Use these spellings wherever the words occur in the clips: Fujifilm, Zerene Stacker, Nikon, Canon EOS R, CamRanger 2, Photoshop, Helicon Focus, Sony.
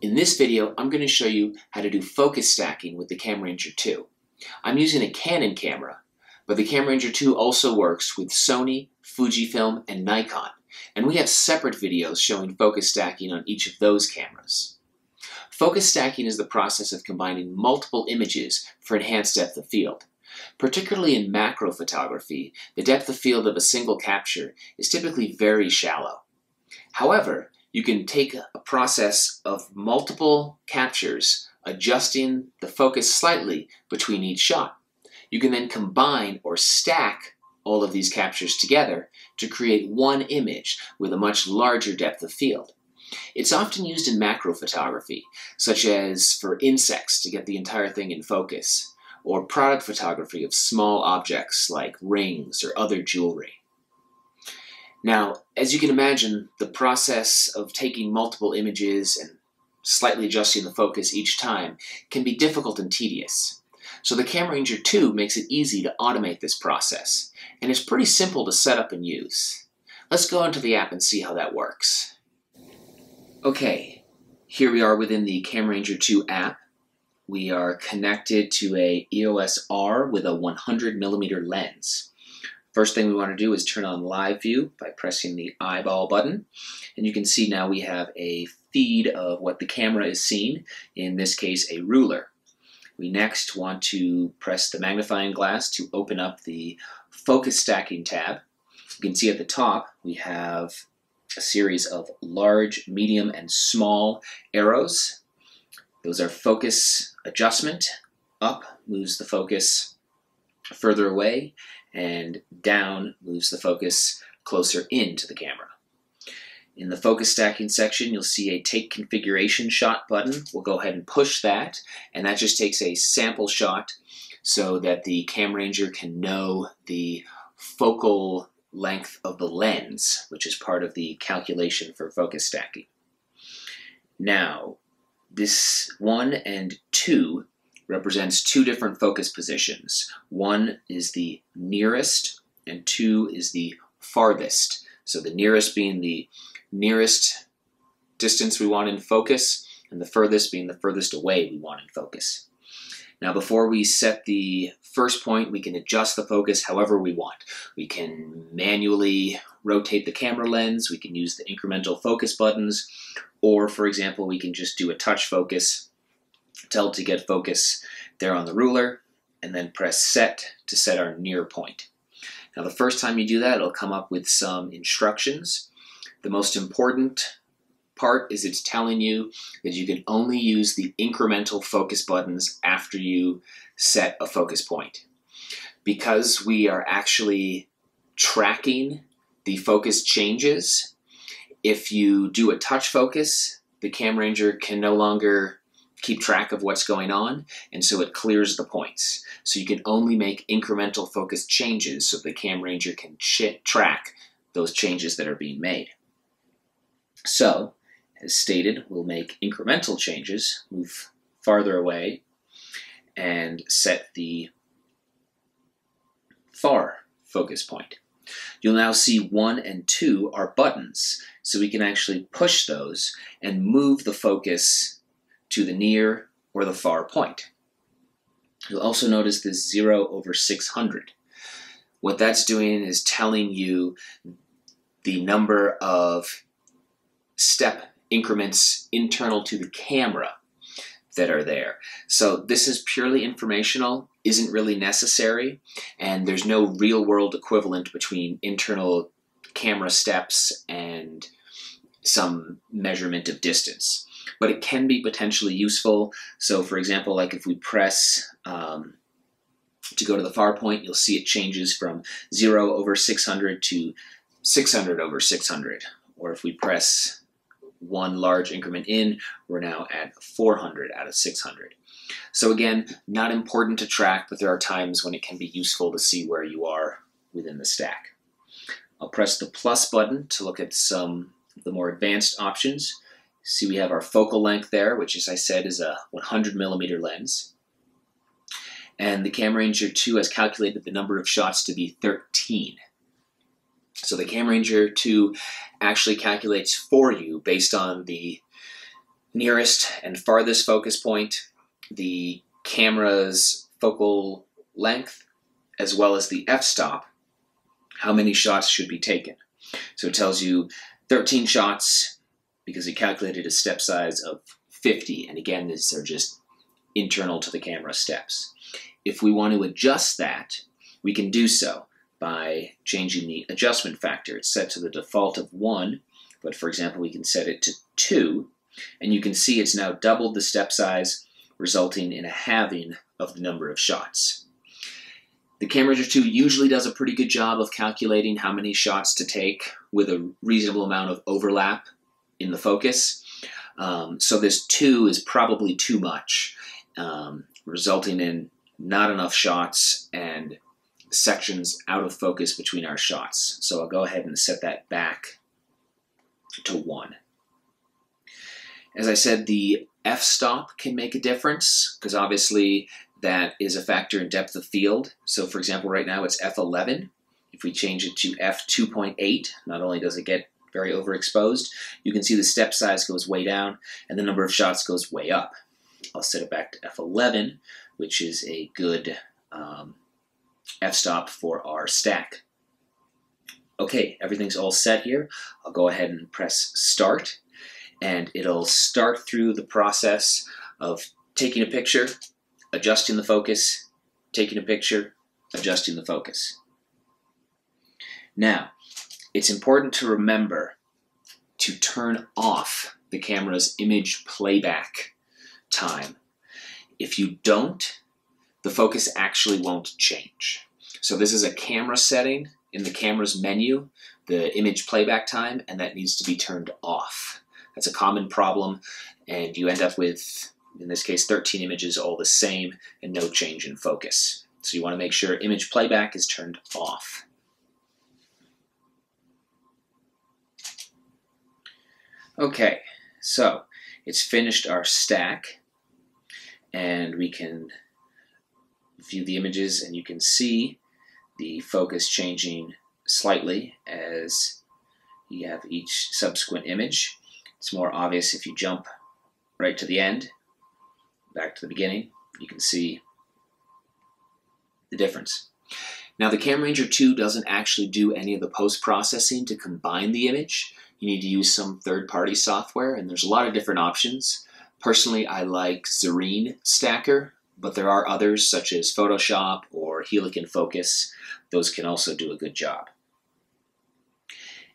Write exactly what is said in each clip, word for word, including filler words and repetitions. In this video, I'm going to show you how to do focus stacking with the CamRanger two. I'm using a Canon camera, but the CamRanger two also works with Sony, Fujifilm, and Nikon, and we have separate videos showing focus stacking on each of those cameras. Focus stacking is the process of combining multiple images for enhanced depth of field. Particularly in macro photography, the depth of field of a single capture is typically very shallow. However, you can take a process of multiple captures, adjusting the focus slightly between each shot. You can then combine or stack all of these captures together to create one image with a much larger depth of field. It's often used in macro photography, such as for insects to get the entire thing in focus, or product photography of small objects like rings or other jewelry. Now, as you can imagine, the process of taking multiple images and slightly adjusting the focus each time can be difficult and tedious. So the CamRanger two makes it easy to automate this process, and it's pretty simple to set up and use. Let's go into the app and see how that works. Okay, here we are within the CamRanger two app. We are connected to a E O S R with a one hundred millimeter lens. First thing we want to do is turn on live view by pressing the eyeball button. And you can see now we have a feed of what the camera is seeing, in this case a ruler. We next want to press the magnifying glass to open up the focus stacking tab. You can see at the top we have a series of large, medium, and small arrows. Those are focus adjustment. Up moves the focus further away, and down moves the focus closer into the camera. In the focus stacking section, you'll see a take configuration shot button. We'll go ahead and push that, and that just takes a sample shot so that the CamRanger can know the focal length of the lens, which is part of the calculation for focus stacking. Now, this one and two represents two different focus positions. One is the nearest, and two is the farthest. So the nearest being the nearest distance we want in focus, and the furthest being the furthest away we want in focus. Now, before we set the first point, we can adjust the focus however we want. We can manually rotate the camera lens, we can use the incremental focus buttons, or, for example, we can just do a touch focus, tell to get focus there on the ruler, and then press set to set our near point. Now, the first time you do that, it'll come up with some instructions. The most important part is it's telling you that you can only use the incremental focus buttons after you set a focus point. Because we are actually tracking the focus changes, if you do a touch focus, the CamRanger can no longer keep track of what's going on, and so it clears the points. So you can only make incremental focus changes so the CamRanger can ch- track those changes that are being made. So, as stated, we'll make incremental changes, move farther away, and set the far focus point. You'll now see one and two are buttons, so we can actually push those and move the focus to the near or the far point. You'll also notice this zero over six hundred. What that's doing is telling you the number of step increments internal to the camera that are there. So this is purely informational, isn't really necessary, and there's no real-world equivalent between internal camera steps and some measurement of distance. But it can be potentially useful. So for example, like if we press um, to go to the far point, you'll see it changes from zero over six hundred to six hundred over six hundred. Or if we press one large increment in, we're now at four hundred out of six hundred. So again, not important to track, but there are times when it can be useful to see where you are within the stack. I'll press the plus button to look at some of the more advanced options. See, we have our focal length there, which, as I said, is a one hundred millimeter lens. And the CamRanger two has calculated the number of shots to be thirteen. So the CamRanger two actually calculates for you based on the nearest and farthest focus point, the camera's focal length, as well as the f-stop, how many shots should be taken. So it tells you thirteen shots because it calculated a step size of fifty. And again, these are just internal to the camera steps. If we want to adjust that, we can do so by changing the adjustment factor. It's set to the default of one, but for example, we can set it to two, and you can see it's now doubled the step size, resulting in a halving of the number of shots. The CamRanger two usually does a pretty good job of calculating how many shots to take with a reasonable amount of overlap in the focus. Um, so this two is probably too much, um, resulting in not enough shots and sections out of focus between our shots. So I'll go ahead and set that back to one. As I said, the f-stop can make a difference because obviously that is a factor in depth of field. So for example, right now it's f eleven. If we change it to f two point eight, not only does it get very overexposed, you can see the step size goes way down and the number of shots goes way up. I'll set it back to f eleven, which is a good um, f-stop for our stack. Okay, everything's all set here. I'll go ahead and press start, and it'll start through the process of taking a picture, adjusting the focus, taking a picture, adjusting the focus. Now, it's important to remember to turn off the camera's image playback time. If you don't, the focus actually won't change. So this is a camera setting in the camera's menu, the image playback time, and that needs to be turned off. That's a common problem, and you end up with, in this case, thirteen images all the same and no change in focus. So you want to make sure image playback is turned off. Okay, so it's finished our stack, and we can view the images, and you can see the focus changing slightly as you have each subsequent image. It's more obvious if you jump right to the end, back to the beginning, you can see the difference. Now, the CamRanger two doesn't actually do any of the post-processing to combine the image. You need to use some third-party software, and there's a lot of different options. Personally, I like Zerene Stacker, but there are others such as Photoshop or Helicon Focus. Those can also do a good job.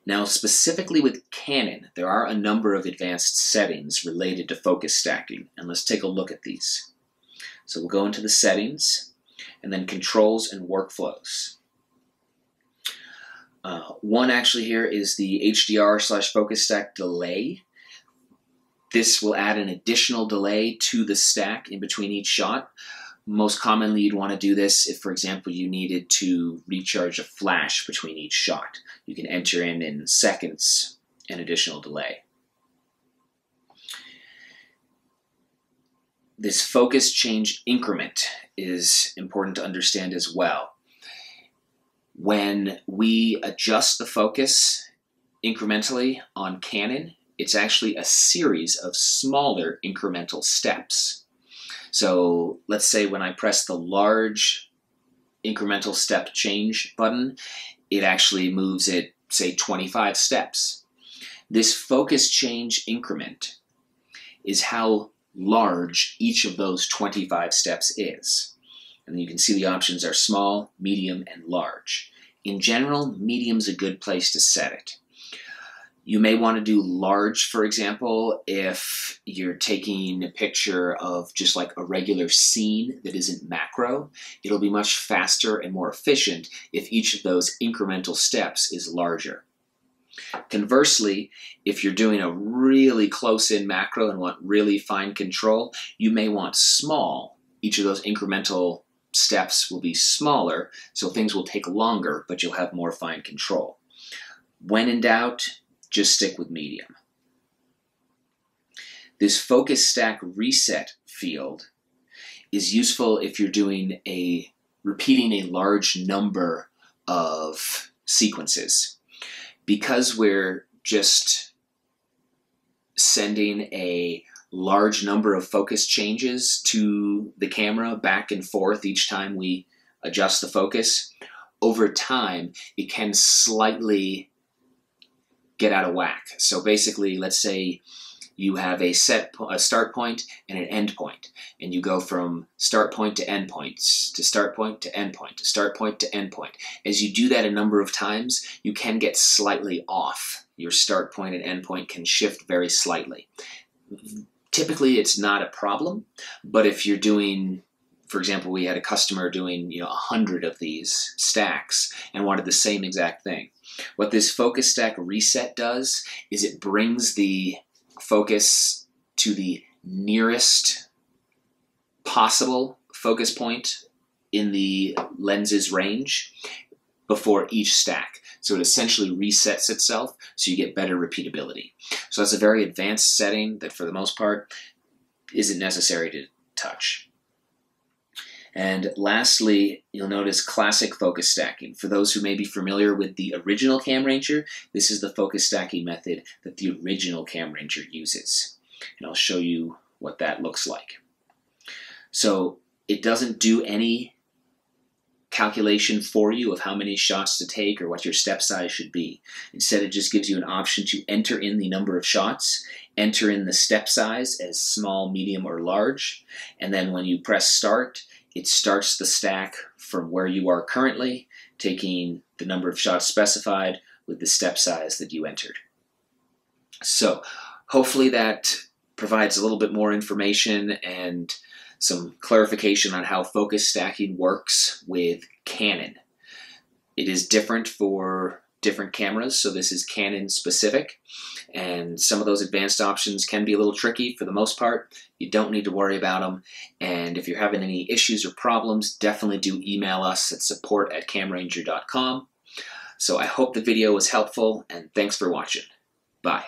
Now, specifically with Canon, there are a number of advanced settings related to focus stacking, and let's take a look at these. So we'll go into the settings, and then controls and workflows. Uh, one actually here is the H D R slash focus stack delay. This will add an additional delay to the stack in between each shot. Most commonly, you'd want to do this if, for example, you needed to recharge a flash between each shot. You can enter in, in seconds, an additional delay. This focus change increment is important to understand as well. When we adjust the focus incrementally on Canon, it's actually a series of smaller incremental steps. So let's say when I press the large incremental step change button, it actually moves it, say, twenty-five steps. This focus change increment is how large each of those twenty-five steps is. And you can see the options are small, medium, and large. In general, medium's a good place to set it. You may want to do large, for example, if you're taking a picture of just like a regular scene that isn't macro. It'll be much faster and more efficient if each of those incremental steps is larger. Conversely, if you're doing a really close-in macro and want really fine control, you may want small. Each of those incremental steps will be smaller, so things will take longer, but you'll have more fine control. When in doubt, just stick with medium. This focus stack reset field is useful if you're doing a, repeating a large number of sequences. Because we're just sending a large number of focus changes to the camera back and forth each time we adjust the focus, over time it can slightly get out of whack. So basically, let's say you have a set a start point and an end point, and you go from start point to end points to start point to end point to start point to end point. As you do that a number of times, you can get slightly off. Your start point and end point can shift very slightly. Typically, it's not a problem, but if you're doing, for example, we had a customer doing, you know, a hundred of these stacks and wanted the same exact thing. What this focus stack reset does is it brings the focus to the nearest possible focus point in the lens's range before each stack. So it essentially resets itself so you get better repeatability. So that's a very advanced setting that for the most part isn't necessary to touch. And lastly, you'll notice classic focus stacking. For those who may be familiar with the original CamRanger, this is the focus stacking method that the original CamRanger uses. And I'll show you what that looks like. So it doesn't do any calculation for you of how many shots to take or what your step size should be. Instead, it just gives you an option to enter in the number of shots, enter in the step size as small, medium, or large, and then when you press start, it starts the stack from where you are currently, taking the number of shots specified with the step size that you entered. So hopefully that provides a little bit more information and some clarification on how focus stacking works with Canon. It is different for different cameras, so this is Canon specific, and some of those advanced options can be a little tricky. For the most part, you don't need to worry about them, and if you're having any issues or problems, definitely do email us at support at camranger dot com. So I hope the video was helpful, and thanks for watching. Bye.